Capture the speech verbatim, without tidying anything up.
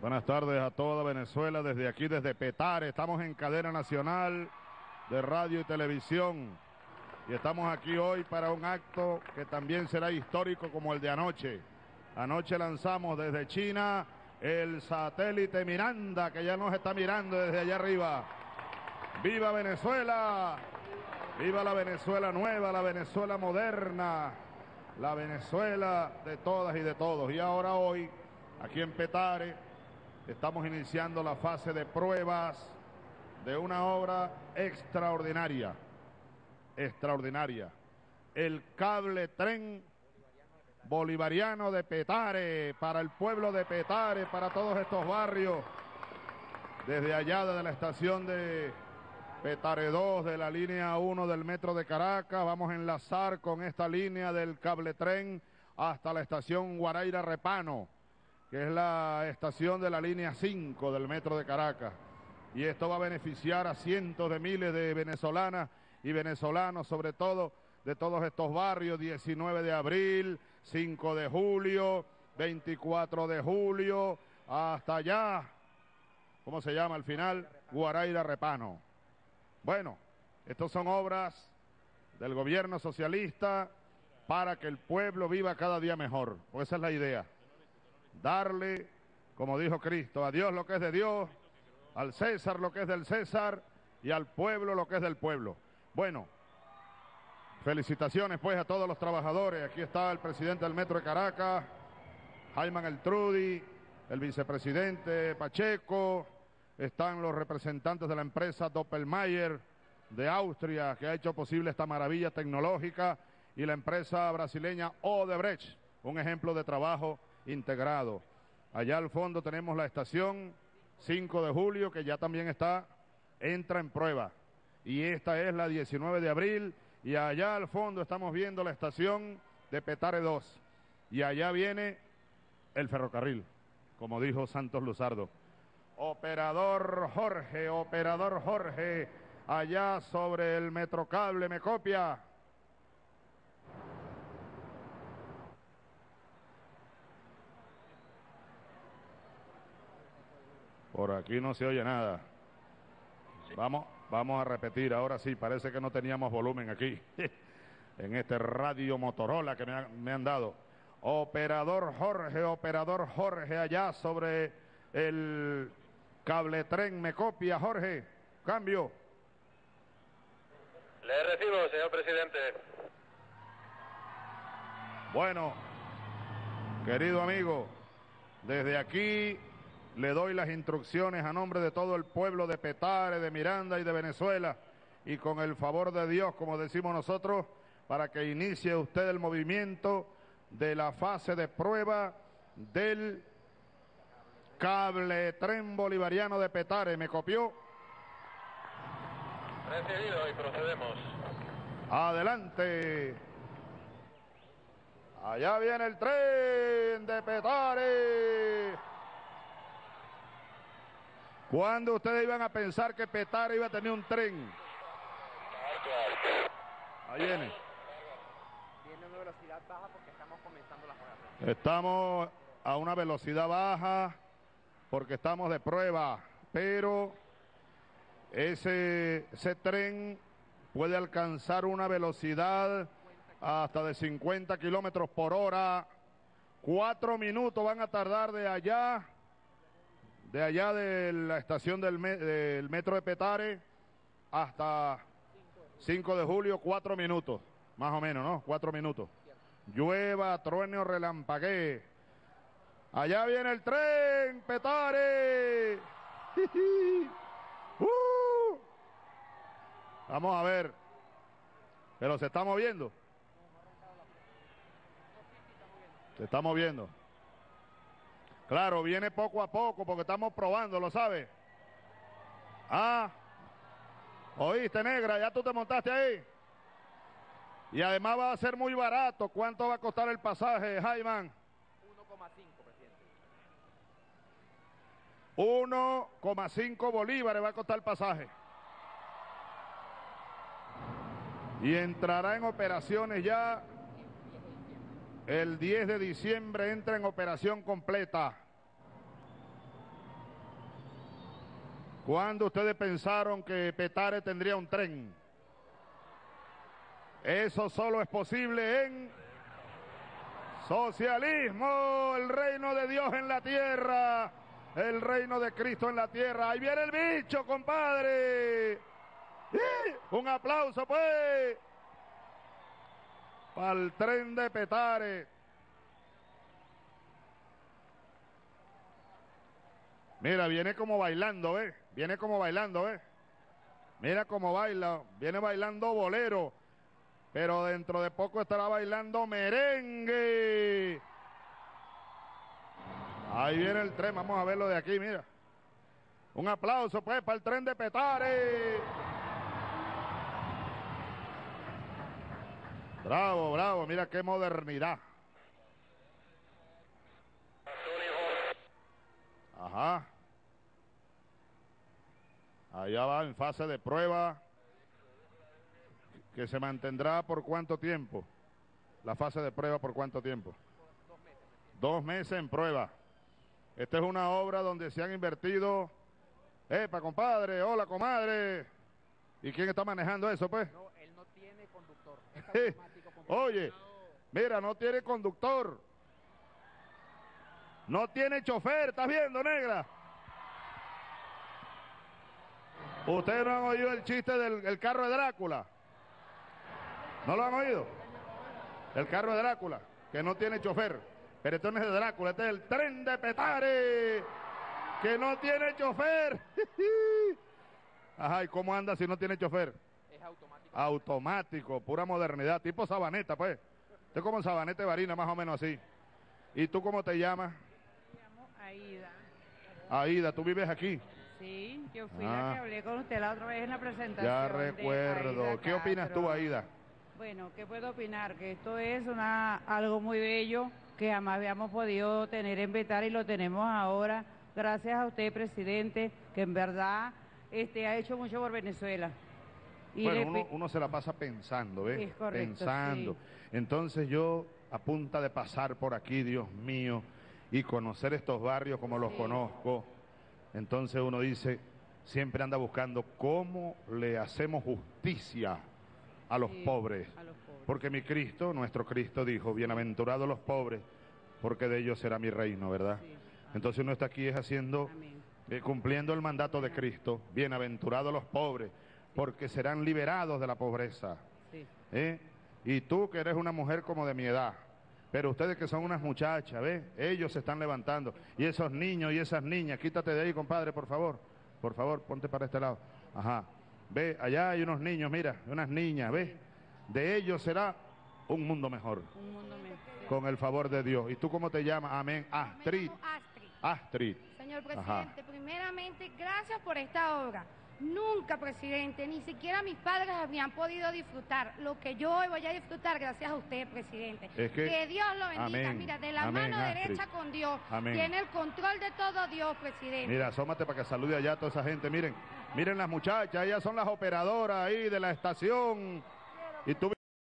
Buenas tardes a toda Venezuela, desde aquí, desde Petare, estamos en cadena nacional de radio y televisión y estamos aquí hoy para un acto que también será histórico como el de anoche. Anoche lanzamos desde China el satélite Miranda, que ya nos está mirando desde allá arriba. ¡Viva Venezuela! ¡Viva la Venezuela nueva, la Venezuela moderna, la Venezuela de todas y de todos! Y ahora hoy, aquí en Petare, estamos iniciando la fase de pruebas de una obra extraordinaria, extraordinaria. El Cabletren Bolivariano de Petare, para el pueblo de Petare, para todos estos barrios, desde allá, desde la estación de Petare dos, de la línea uno del metro de Caracas, vamos a enlazar con esta línea del Cabletren hasta la estación Guaraira Repano, que es la estación de la línea cinco del metro de Caracas. Y esto va a beneficiar a cientos de miles de venezolanas y venezolanos, sobre todo de todos estos barrios, diecinueve de abril, cinco de julio, veinticuatro de julio, hasta allá, ¿cómo se llama al final? Guaraira Repano. Bueno, estas son obras del gobierno socialista para que el pueblo viva cada día mejor, porque esa es la idea. Darle, como dijo Cristo, a Dios lo que es de Dios, al César lo que es del César y al pueblo lo que es del pueblo. Bueno, felicitaciones pues a todos los trabajadores. Aquí está el presidente del Metro de Caracas, Jaimán Eltrudi, el vicepresidente Pacheco, están los representantes de la empresa Doppelmayr de Austria, que ha hecho posible esta maravilla tecnológica, y la empresa brasileña Odebrecht, un ejemplo de trabajo integrado. Allá al fondo tenemos la estación cinco de julio, que ya también está, entra en prueba. Y esta es la diecinueve de abril, y allá al fondo estamos viendo la estación de Petare dos. Y allá viene el ferrocarril, como dijo Santos Luzardo. Operador Jorge, operador Jorge, allá sobre el metrocable, me copia. Por aquí no se oye nada. Vamos, vamos a repetir, ahora sí, parece que no teníamos volumen aquí, en este radio Motorola que me, ha, me han dado. Operador Jorge, operador Jorge, allá sobre el Cabletren, me copia, Jorge, cambio. Le recibo, señor presidente. Bueno, querido amigo, desde aquí le doy las instrucciones a nombre de todo el pueblo de Petare, de Miranda y de Venezuela, y con el favor de Dios, como decimos nosotros, para que inicie usted el movimiento de la fase de prueba del Cabletren Bolivariano de Petare. ¿Me copió? Recibido y procedemos. Adelante. Allá viene el tren de Petare. ¿Cuándo ustedes iban a pensar que Petare iba a tener un tren? Ahí viene. Viene a una velocidad baja porque estamos comenzando las pruebas. Estamos a una velocidad baja porque estamos de prueba, pero ese, ese tren puede alcanzar una velocidad hasta de cincuenta kilómetros por hora. Cuatro minutos van a tardar de allá. De allá de la estación del, me, del metro de Petare hasta cinco de julio, cuatro minutos, más o menos, ¿no? Cuatro minutos. Llueva, truene o relampaguee. Allá viene el tren, Petare. uh! Vamos a ver. Pero se está moviendo. Se está moviendo. Claro, viene poco a poco porque estamos probando, ¿lo sabes? Ah, oíste, negra, ya tú te montaste ahí. Y además va a ser muy barato. ¿Cuánto va a costar el pasaje, Jaimán? uno coma cinco, presidente. uno coma cinco bolívares va a costar el pasaje. Y entrará en operaciones ya. El diez de diciembre entra en operación completa. ¿Cuándo ustedes pensaron que Petare tendría un tren? Eso solo es posible en socialismo, el reino de Dios en la tierra, el reino de Cristo en la tierra. Ahí viene el bicho, compadre. Un aplauso, pues, para el tren de Petare. Mira, viene como bailando, ¿ves? Viene como bailando, ¿ves? Mira cómo baila, viene bailando bolero. Pero dentro de poco estará bailando merengue. Ahí viene el tren, vamos a verlo de aquí, mira. Un aplauso, pues, para el tren de Petare. Bravo, bravo, mira qué modernidad. Ajá. Allá va en fase de prueba, que se mantendrá por cuánto tiempo. La fase de prueba, por cuánto tiempo. Dos meses. Dos meses en prueba. Esta es una obra donde se han invertido. Epa, compadre, hola, comadre. ¿Y quién está manejando eso, pues? No, él no tiene conductor. Es automático, compadre. Oye, mira, no tiene conductor. No tiene chofer, ¿estás viendo, negra? ¿Ustedes no han oído el chiste del el carro de Drácula? ¿No lo han oído? El carro de Drácula, que no tiene chofer. Pero este no es de Drácula, este es el tren de Petare, que no tiene chofer. Ajá, ¿y cómo anda si no tiene chofer? Es automático. Automático, pura modernidad, tipo Sabaneta, pues. Usted como Sabaneta de Barina, más o menos así. ¿Y tú cómo te llamas? Me llamo Aida. Aida, ¿tú vives aquí? Sí, yo fui ah. la que hablé con usted la otra vez en la presentación. Ya recuerdo. De Aida. ¿Qué opinas tú, Aida? Bueno, ¿qué puedo opinar? Que esto es una, algo muy bello que jamás habíamos podido tener en Petare y lo tenemos ahora. Gracias a usted, presidente, que en verdad este, ha hecho mucho por Venezuela. Y bueno, le... uno, uno se la pasa pensando, ¿ves? Es correcto, pensando. Sí. Entonces yo, a punta de pasar por aquí, Dios mío, y conocer estos barrios como sí. los conozco, entonces uno dice, siempre anda buscando cómo le hacemos justicia a los, sí, pobres, a los pobres, porque mi Cristo, nuestro Cristo dijo, bienaventurados los pobres, porque de ellos será mi reino, ¿verdad? Sí. Entonces uno está aquí es haciendo, eh, cumpliendo el mandato de Cristo, bienaventurados los pobres, porque serán liberados de la pobreza. Sí. ¿Eh? Y tú que eres una mujer como de mi edad, pero ustedes que son unas muchachas, ¿ves? Ellos se están levantando, y esos niños y esas niñas, quítate de ahí, compadre, por favor, por favor, ponte para este lado, ajá. Ve, allá hay unos niños, mira, unas niñas, ¿ves? De ellos será un mundo mejor. Un mundo mejor. Con el favor de Dios. ¿Y tú cómo te llamas? Amén. Astrid. Astrid. Astrid. Señor presidente, ajá, primeramente, gracias por esta obra. Nunca, presidente, ni siquiera mis padres habían podido disfrutar lo que yo hoy voy a disfrutar gracias a usted, presidente. Es que, que Dios lo bendiga. Amén. Mira, de la amén, mano Astrid. Derecha con Dios. Amén. Tiene el control de todo Dios, presidente. Mira, asómate para que salude allá a toda esa gente, miren. Miren las muchachas, ellas son las operadoras ahí de la estación. Y tú...